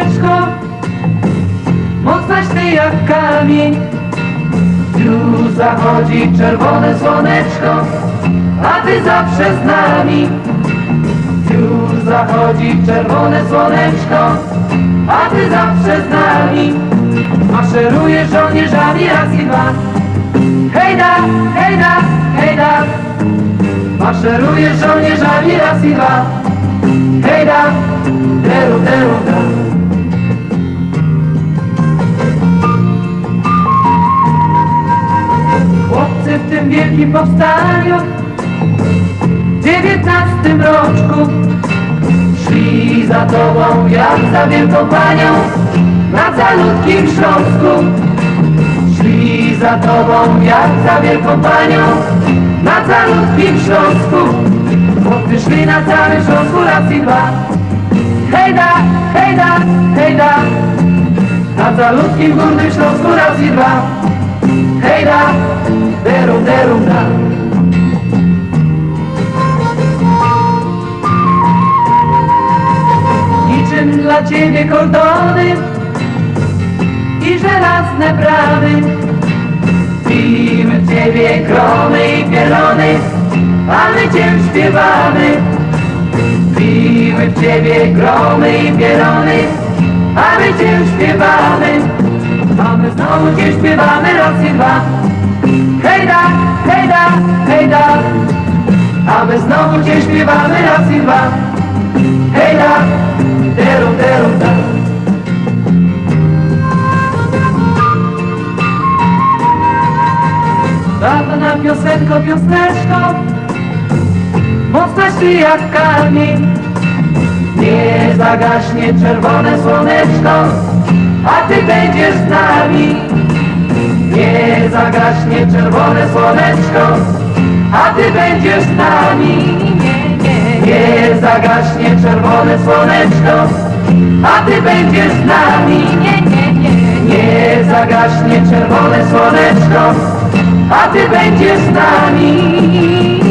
slunečko, moc masz ty jak kamień. Tu zachodzi czerwone słoneczko, a ty zawsze z nami. Tu zachodzi czerwone słoneczko, a ty zawsze z nami. Maszerujesz żołnierzami raz i dwa. Hejda, hejda, hejda. Maszerujesz żołnierzami raz i dwa. Hejda, deru, deru, deru. Chłopcy w tym wielkim powstaniu w 19 roczku szli za tobą jak za wielką panią na calutkim Śląsku. Szli za tobą jak za wielką panią na calutkim Śląsku. Chłopcy szli na całym Śląsku raz i dwa. Hejda, hejda, hejda. Na calutkim Górnym Śląsku raz i dwa. Hejda, derum, derum, da. Niczym dla ciebie kordony i żelazne bramy. Pijmy w ciebie gromy i pielony, a my cię śpiewamy. Pijmy w ciebie gromy i pielony, a my cię śpiewamy. A my znowu cię śpiewamy raz i dwa. Hejda, hejda, hejda. A my znowu cię śpiewamy raz i dwa. Hejda, deru, deru, da. Dawna piosenko, piosneczko, mocnaś ty jak kamień. Nie zagaśnie czerwone słoneczko, a ty będziesz z nami. Nie zagaśnie czerwone słoneczko, a ty będziesz z nami. Nie zagaśnie czerwone słoneczko, a ty będziesz z nami. Nie zagaśnie czerwone słoneczko, a ty będziesz z nami.